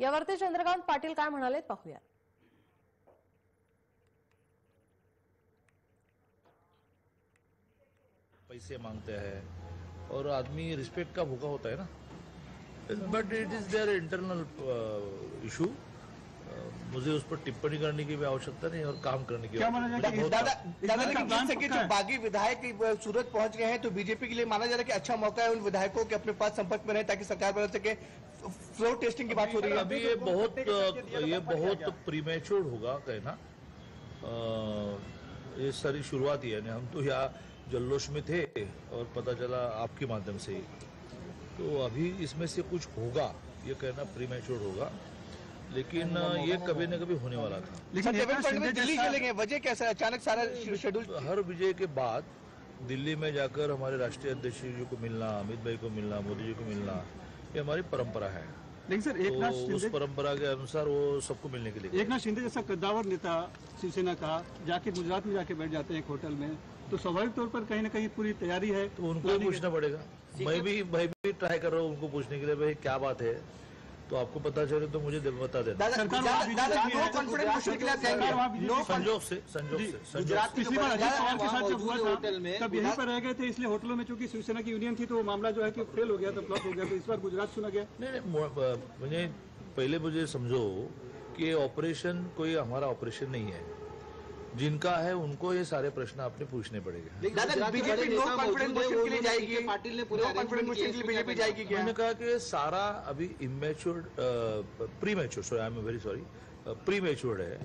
यावरती चंद्रकांत पाटील काय म्हणाले पाहूया। पैसे मांगते हैं और आदमी रिस्पेक्ट का भूखा होता है ना, but it is there internal issue. मुझे उस पर टिप्पणी करने की भी आवश्यकता नहीं और काम करने की। दादा लेकिन मान सके जो बागी विधायक सूरत पहुंच गए हैं तो बीजेपी के लिए माना जा रहा है कि अच्छा मौका है उन विधायकों के अपने पास संपर्क में रहे ताकि सरकार बदल सके। फ्लोर टेस्टिंग की बात हो रही है अभी, ये बहुत प्रीमेच्योर होगा कहना। ये सारी शुरुआत ही है, हम तो यहाँ जल्लोश में थे और पता चला आपके माध्यम से ही, तो अभी इसमें से कुछ होगा ये कहना प्रीमेच्योर होगा, लेकिन ये कभी न कभी होने वाला था। लेकिन दिल्ली चलेंगे, वजह क्या है अचानक सारा शेड्यूल? हर विजय के बाद दिल्ली में जाकर हमारे राष्ट्रीय अध्यक्ष जी को मिलना, अमित भाई को मिलना, मोदी जी को मिलना, ये हमारी परंपरा है। लेकिन सर एकनाथ शिंदे उस परंपरा के अनुसार वो सबको मिलने के लिए, एकनाथ शिंदे जैसा कद्दावर नेता शिवसेना का जाके गुजरात में जाके बैठ जाते हैं एक होटल में, तो स्वाभाविक तौर पर कहीं ना कहीं पूरी तैयारी है तो उनको पूछना पड़ेगा। मैं भी ट्राई कर रहा हूँ उनको पूछने के लिए, भाई क्या बात है, तो आपको पता चले तो मुझे बता देना। संजोग से तब यहीं पर रह गए थे, इसलिए होटलों में चूंकि शिवसेना की यूनियन थी तो वो मामला जो है कि फेल हो गया था, फ्लॉप हो गया, तो इस बार गुजरात सुना गया। नहीं, मुझे पहले मुझे समझो कि ऑपरेशन कोई हमारा ऑपरेशन नहीं है, जिनका है उनको ये सारे प्रश्न आपने पूछने पड़ेंगे। मैंने कहा कि सारा अभी प्रीमेच्योर है,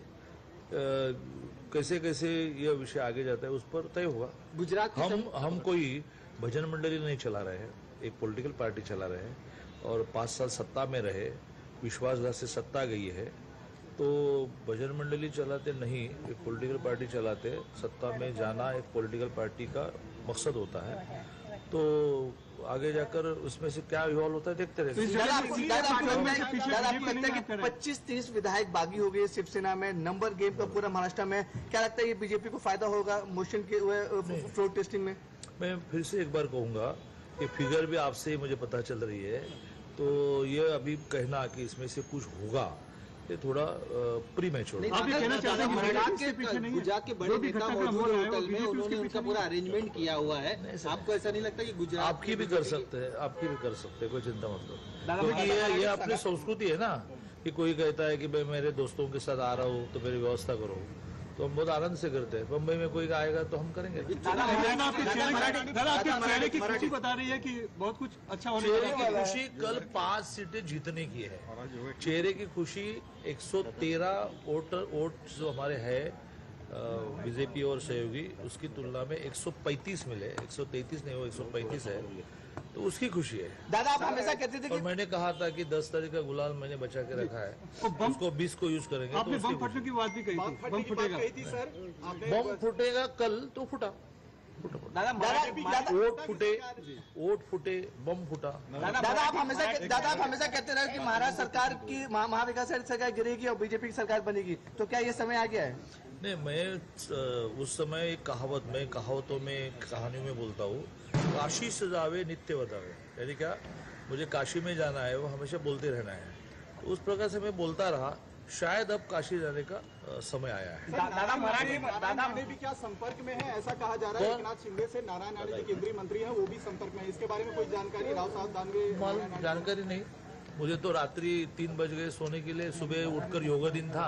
कैसे कैसे यह विषय आगे जाता है उस पर तय होगा। गुजरात हम कोई भजन मंडली नहीं चला रहे हैं, एक पॉलिटिकल पार्टी चला रहे हैं और 5 साल सत्ता में रहे, विश्वासघात से सत्ता गई है, तो भजन मंडली चलाते नहीं, एक पॉलिटिकल पार्टी चलाते। सत्ता में जाना एक पॉलिटिकल पार्टी का मकसद होता है, तो आगे जाकर उसमें से क्या इवॉल्व होता है देखते रहे। आपको लगता है कि 25-30 विधायक बागी हो गए शिवसेना में, नंबर गेम का पूरा महाराष्ट्र में, क्या लगता है ये बीजेपी को फायदा होगा मोशन के फ्लोर टेस्टिंग में? मैं फिर से एक बार कहूँगा कि फिगर भी आपसे मुझे पता चल रही है, तो ये अभी कहना कि इसमें से कुछ होगा ये थोड़ा प्रीमेच्योर। आप ये कहना चाहते हैं गुजरात के पीछे नहीं, गुजरात के बड़े नेता मौजूद होटल में उन्होंने उनका पूरा अरेंजमेंट किया हुआ है, आपको ऐसा नहीं लगता कि गुजरात आपकी भी कर सकते हैं, आपकी भी कर सकते हैं, कोई चिंता मत करो, क्योंकि ये अपनी संस्कृति है ना कि कोई कहता है कि भाई मेरे दोस्तों के साथ आ रहा हूँ तो मेरी व्यवस्था करो, तो हम बहुत आनंद से करते हैं। मुंबई में कोई आएगा तो हम करेंगे। आपके की खुशी बता रही है कि बहुत कुछ अच्छा होने वाला है। चेहरे की खुशी कल 5 सीटें जीतने की है, चेहरे की खुशी 113 वोट जो हमारे है बीजेपी और सहयोगी, उसकी तुलना में 135 मिले, 133 नहीं वो 135 है, तो उसकी खुशी है। दादा आप हमेशा कहते थे कि मैंने कहा था कि 10 तारीख का गुलाल मैंने बचा के रखा है, उसको 20 को यूज करेंगे। आपने बम फटने की बात भी कही थी सर, बम फूटेगा कल तो फूटा। वोट फूटे, बम फूटा। दादा आप हमेशा कहते रहे कि महाराष्ट्र सरकार की महाविकास सरकार गिरेगी और बीजेपी की सरकार बनेगी, तो क्या ये समय आ गया है? नहीं, मैं उस समय कहावतों में कहानियों में बोलता हूँ, काशी से जावे नित्य बतावे, यानी क्या मुझे काशी में जाना है वो हमेशा बोलते रहना है, उस प्रकार से मैं बोलता रहा। शायद अब काशी जाने का समय आया है। दादा ने भी क्या संपर्क में है ऐसा कहा जा रहा है? एकनाथ शिंदे से नारायण आले जी केंद्रीय मंत्री हैं वो भी संपर्क में है, इसके बारे में कोई जानकारी? राव साहब दानवे जानकारी नहीं, मुझे तो रात्रि 3 बज गए सोने के लिए, सुबह उठकर योगा दिन था,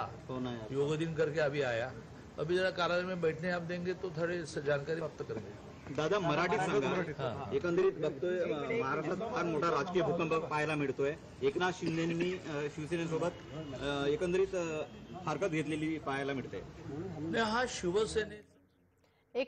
योगा दिन करके अभी आया, अभी जरा कार्यालय में बैठने आप देंगे तो थोड़ी जानकारी प्राप्त करेंगे। दादा मराठी संघात एकंदरीत बघतोय महाराष्ट्रात फार मोठा राजकीय भूकंप पाहायला मिळतोय, एकनाथ शिंदेंनी शिवसेनेसोबत एकंदरीत हरकत घेतलेली पाहायला मिळते। हा शिवसेने